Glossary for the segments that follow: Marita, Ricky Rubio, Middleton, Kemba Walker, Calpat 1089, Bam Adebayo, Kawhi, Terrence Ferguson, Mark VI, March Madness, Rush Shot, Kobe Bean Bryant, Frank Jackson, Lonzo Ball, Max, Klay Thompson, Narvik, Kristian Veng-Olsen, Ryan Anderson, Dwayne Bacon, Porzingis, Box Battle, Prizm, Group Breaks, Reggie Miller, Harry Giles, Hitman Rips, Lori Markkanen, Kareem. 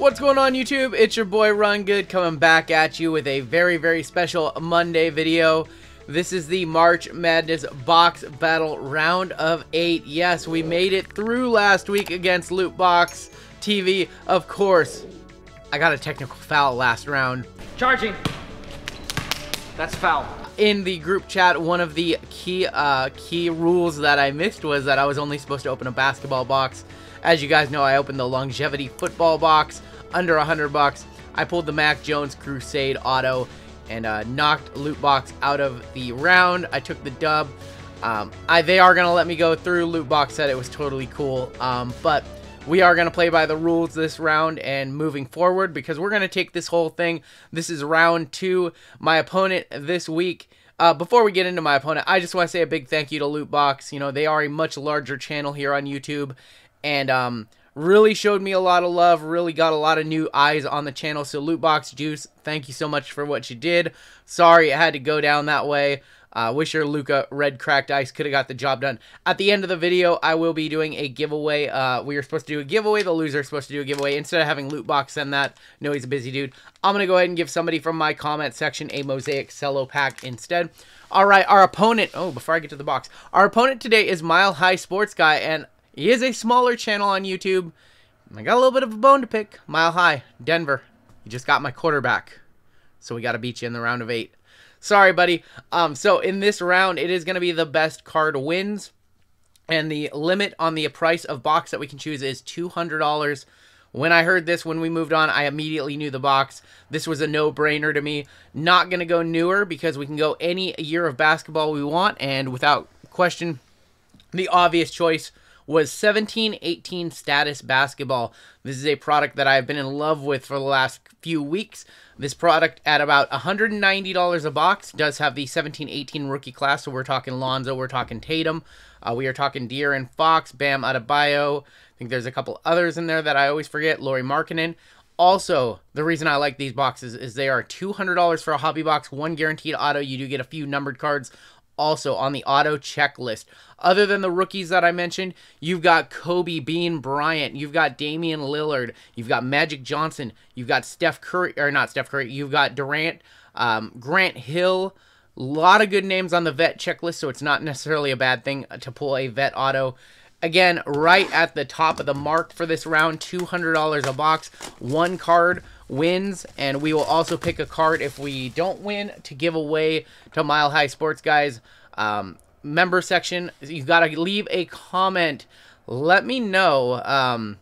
What's going on YouTube? It's your boy Run Good coming back at you with a very special Monday video. This is the March Madness Box Battle Round of 8. Yes, we made it through last week against Loot Box TV. Of course, I got a technical foul last round. Charging. That's foul. In the group chat, one of the key rules that I missed was that I was only supposed to open a basketball box. As you guys know, I opened the longevity football box under $100. I pulled the Mac Jones Crusade auto and knocked Loot Box out of the round. I took the dub. They are gonna let me go through. Loot Box said it was totally cool, but we are gonna play by the rules this round and moving forward because we're gonna take this whole thing. This is round 2. My opponent this week. Before we get into my opponent, I just want to say a big thank you to Loot Box. You know, they are a much larger channel here on YouTube. And really showed me a lot of love, really got a lot of new eyes on the channel. So Loot Box Juice, thank you so much for what you did. Sorry it had to go down that way. Wish your Luka Red cracked ice could have got the job done. At the end of the video, I will be doing a giveaway. We were supposed to do a giveaway. The loser is supposed to do a giveaway. Instead of having Loot Box send that, no, he's a busy dude. I'm going to go ahead and give somebody from my comment section a Mosaic Cello Pack instead. All right, our opponent. Oh, before I get to the box. Our opponent today is Mile High Sports Guy, and he is a smaller channel on YouTube. I got a little bit of a bone to pick. Mile High, Denver. You just got my quarterback. So we got to beat you in the round of 8. Sorry, buddy. So in this round, it is going to be the best card wins. And the limit on the price of box that we can choose is $200. When I heard this, when we moved on, I immediately knew the box. This was a no-brainer to me. Not going to go newer because we can go any year of basketball we want. And without question, the obvious choice was 17-18 Status basketball. This is a product that I've been in love with for the last few weeks. This product at about $190 a box does have the 17-18 rookie class. So we're talking Lonzo, we're talking Tatum, we are talking Deer and Fox, Bam Adebayo. I think there's a couple others in there that I always forget. Lori Markkanen. Also, the reason I like these boxes is they are $200 for a hobby box, one guaranteed auto. You do get a few numbered cards. Also on the auto checklist, other than the rookies that I mentioned, you've got Kobe Bean Bryant, you've got Damian Lillard, you've got Magic Johnson, you've got you've got Durant, Grant Hill. A lot of good names on the vet checklist, so it's not necessarily a bad thing to pull a vet auto. Again, right at the top of the mark for this round, $200 a box, one card wins, and we will also pick a card if we don't win to give away to Mile High Sports Guys member section. You've got to leave a comment. Let me know.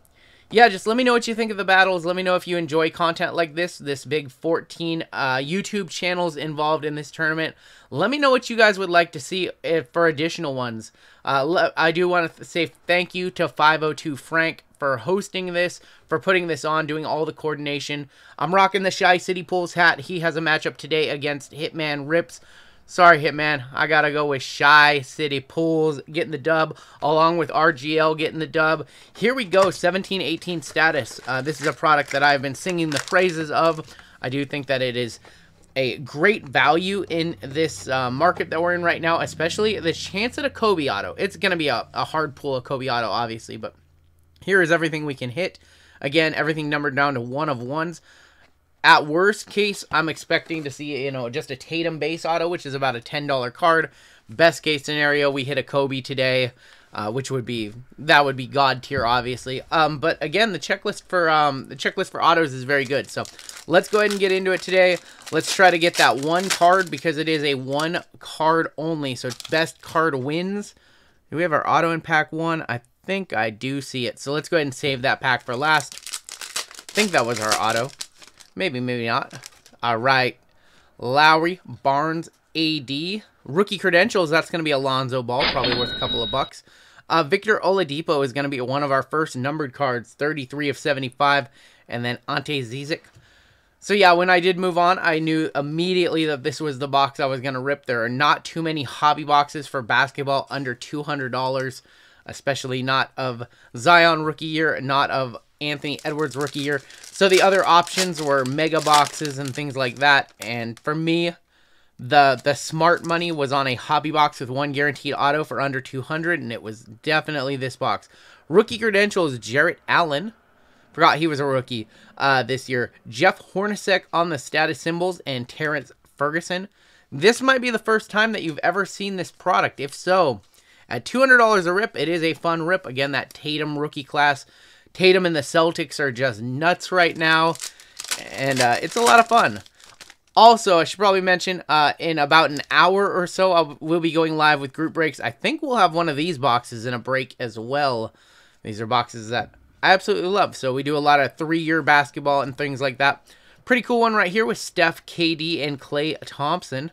Yeah, just let me know what you think of the battles. Let me know if you enjoy content like this big 14 YouTube channels involved in this tournament. Let me know what you guys would like to see for additional ones. I do want to say thank you to 502 Frank for hosting this, for putting this on, doing all the coordination. I'm rocking the Shy City Pools hat. He has a matchup today against Hitman Rips. Sorry, Hitman. I got to go with Shy City Pools getting the dub, along with RGL getting the dub. Here we go, 17-18 Status. This is a product that I've been singing the phrases of. I do think that it is a great value in this market that we're in right now, especially the chance at a Kobe auto. It's going to be a hard pull of Kobe auto, obviously, but here is everything we can hit. Again, everything numbered down to 1 of 1s. At worst case, I'm expecting to see, you know, just a Tatum base auto, which is about a $10 card. Best case scenario, we hit a Kobe today, which would be, that would be God tier, obviously. But again, the checklist for autos is very good. So let's go ahead and get into it today. Let's try to get that one card because it is a one card only. So best card wins. Do we have our auto in pack 1? I think I do see it. So let's go ahead and save that pack for last. I think that was our auto. Maybe, maybe not. All right. Lowry Barnes AD. Rookie credentials, that's going to be a Lonzo Ball, probably worth a couple of bucks. Victor Oladipo is going to be one of our first numbered cards, 33 of 75. And then Ante Zizek. So yeah, when I did move on, I knew immediately that this was the box I was going to rip. There are not too many hobby boxes for basketball under $200, especially not of Zion rookie year, not of Anthony Edwards rookie year. So the other options were mega boxes and things like that. And for me, the smart money was on a hobby box with one guaranteed auto for under 200, and it was definitely this box. Rookie credentials, Jarrett Allen. Forgot he was a rookie this year. Jeff Hornacek on the status symbols and Terrence Ferguson. This might be the first time that you've ever seen this product. If so, at $200 a rip, it is a fun rip. Again, that Tatum rookie class. Tatum and the Celtics are just nuts right now, and it's a lot of fun. Also, I should probably mention, in about an hour or so, we'll be going live with group breaks. I think we'll have one of these boxes in a break as well. These are boxes that I absolutely love. So we do a lot of three-year basketball and things like that. Pretty cool one right here with Steph, KD, and Klay Thompson.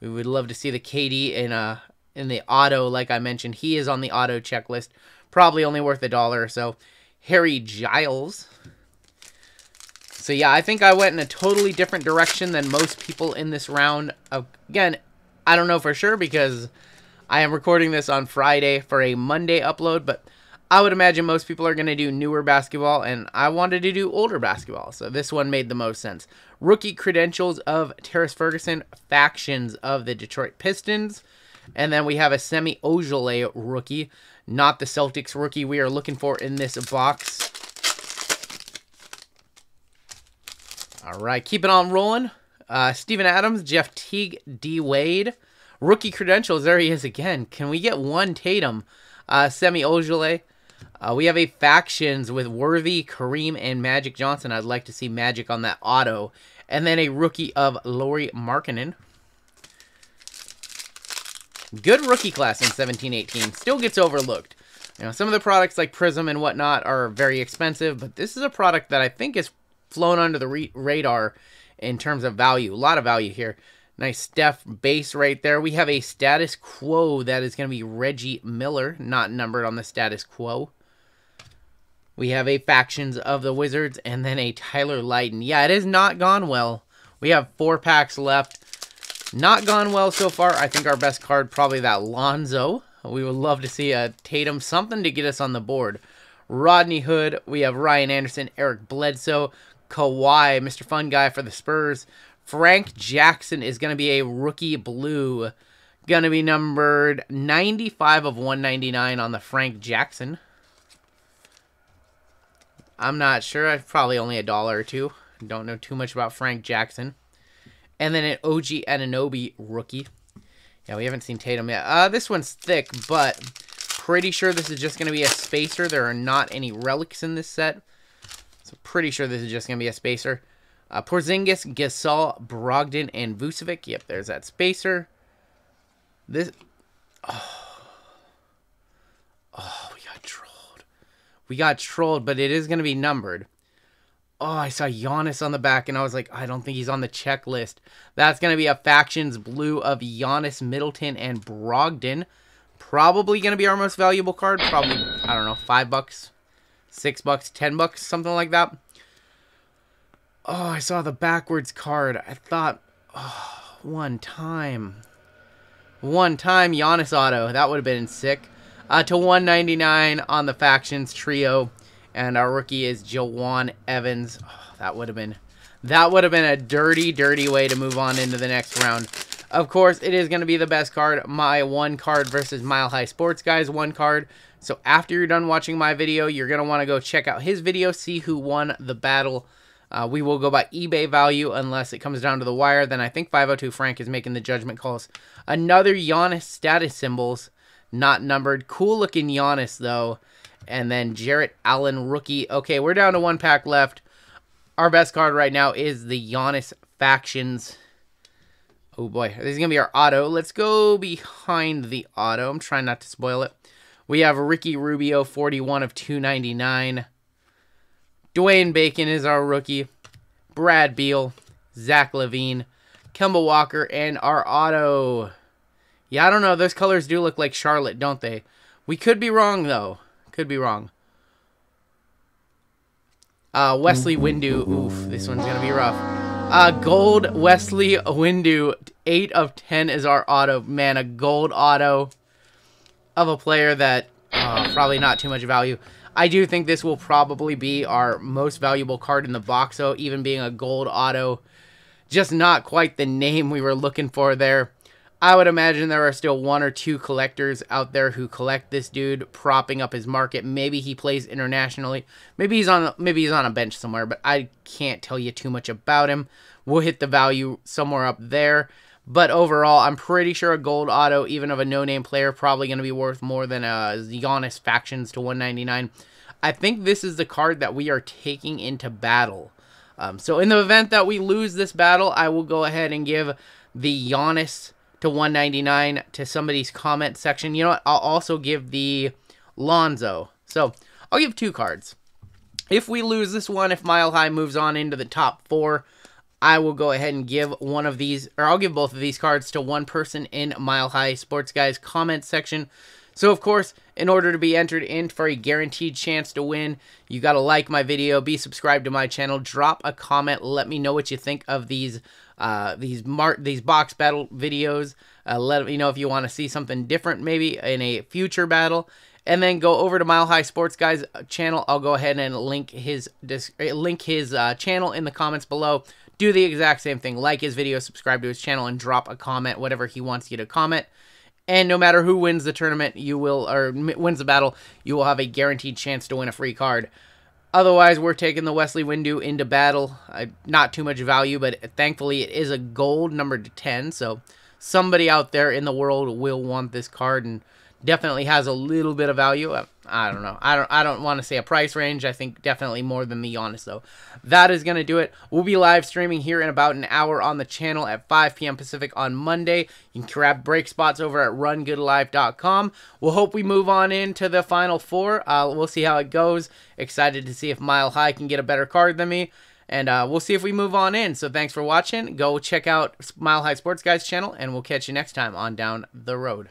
We would love to see the KD in the auto, like I mentioned. He is on the auto checklist. Probably only worth $1 or so. Harry Giles. So yeah, I think I went in a totally different direction than most people in this round. Again, I don't know for sure because I am recording this on Friday for a Monday upload, but I would imagine most people are going to do newer basketball, and I wanted to do older basketball, so this one made the most sense. Rookie credentials of Terrence Ferguson, factions of the Detroit Pistons, and then we have a Semi-Ojeleye rookie, not the Celtics rookie we are looking for in this box. All right, keep it on rolling. Steven Adams, Jeff Teague, D. Wade. Rookie credentials, there he is again. Can we get one Tatum? Semi-Ojeleye. We have a factions with Worthy, Kareem, and Magic Johnson. I'd like to see Magic on that auto. And then a rookie of Lori Markkanen. Good rookie class in 17-18. Still gets overlooked. You know, some of the products like Prism and whatnot are very expensive, but this is a product that I think is flown under the radar in terms of value. A lot of value here. Nice Steph base right there. We have a status quo that is going to be Reggie Miller, not numbered on the status quo. We have a factions of the Wizards and then a Tyler Lydon. Yeah, it has not gone well. We have 4 packs left. Not gone well so far. I think our best card, probably that Lonzo. We would love to see a Tatum, something to get us on the board. Rodney Hood. We have Ryan Anderson, Eric Bledsoe, Kawhi, Mr. Fun Guy for the Spurs. Frank Jackson is going to be a rookie blue. Going to be numbered 95 of 199 on the Frank Jackson. I'm not sure. Probably only $1 or $2. Don't know too much about Frank Jackson. And then an OG Anunoby rookie. Yeah, we haven't seen Tatum yet. This one's thick, but pretty sure this is just going to be a spacer. There are not any relics in this set. So pretty sure this is just going to be a spacer. Porzingis, Gasol, Brogdon, and Vucevic. Yep, there's that spacer. This... Oh, we got trolled. We got trolled, but it is going to be numbered. Oh, I saw Giannis on the back, and I was like, I don't think he's on the checklist. That's going to be a Factions Blue of Giannis, Middleton, and Brogdon. Probably going to be our most valuable card. Probably, I don't know, $5, $6, $10, something like that. Oh, I saw the backwards card. I thought, oh, one time Giannis auto. That would have been sick. To 199 on the Factions Trio. And our rookie is Jawan Evans. Oh, that would have been a dirty, dirty way to move on into the next round. Of course, it is going to be the best card. My one card versus Mile High Sports Guy's one card. So after you're done watching my video, you're going to want to go check out his video, see who won the battle. We will go by eBay value unless it comes down to the wire. Then I think 502 Frank is making the judgment calls. Another Giannis status symbols, not numbered. Cool looking Giannis, though. And then Jarrett Allen, rookie. Okay, we're down to 1 pack left. Our best card right now is the Giannis factions. Oh, boy. This is going to be our auto. Let's go behind the auto. I'm trying not to spoil it. We have Ricky Rubio, 41 of 299. Dwayne Bacon is our rookie. Brad Beal, Zach LaVine, Kemba Walker, and our auto. Yeah, I don't know. Those colors do look like Charlotte, don't they? We could be wrong, though. Could be wrong. Wesley Iwundu. Oof, this one's going to be rough. Gold Wesley Iwundu. 8 of 10 is our auto. Man, a gold auto of a player that probably not too much value. I do think this will probably be our most valuable card in the box, though, even being a gold auto. Just not quite the name we were looking for there. I would imagine there are still one or two collectors out there who collect this dude, propping up his market. Maybe he plays internationally. Maybe he's on a bench somewhere, but I can't tell you too much about him. We'll hit the value somewhere up there. But overall, I'm pretty sure a gold auto, even of a no-name player, probably going to be worth more than a Giannis Factions to 199. I think this is the card that we are taking into battle. So in the event that we lose this battle, I will go ahead and give the Giannis to 199 to somebody's comment section. You know what? I'll also give the Lonzo. So I'll give two cards. If we lose this one, if Mile High moves on into the top four, I will go ahead and give one of these, or I'll give both of these cards to one person in Mile High Sports Guy's comment section. So of course, in order to be entered in for a guaranteed chance to win, you gotta like my video, be subscribed to my channel, drop a comment, let me know what you think of these box battle videos. Let me know if you want to see something different maybe in a future battle, and then go over to Mile High Sports Guy's channel. I'll go ahead and link his channel in the comments below. Do the exact same thing, like his video, subscribe to his channel, and drop a comment, whatever he wants you to comment. And no matter who wins the tournament, you will, or wins the battle, you will have a guaranteed chance to win a free card. Otherwise, we're taking the Wesley Iwundu into battle. Not too much value, but thankfully it is a gold numbered to 10. So somebody out there in the world will want this card and definitely has a little bit of value. I don't know. I don't want to say a price range. I think definitely more than the Giannis though. That is going to do it. We'll be live streaming here in about an hour on the channel at 5 p.m. Pacific on Monday. You can grab break spots over at rungoodlive.com. We'll hope we move on into the final four. We'll see how it goes. Excited to see if Mile High can get a better card than me. And we'll see if we move on in. So thanks for watching. Go check out Mile High Sports Guy's channel, and we'll catch you next time on Down the Road.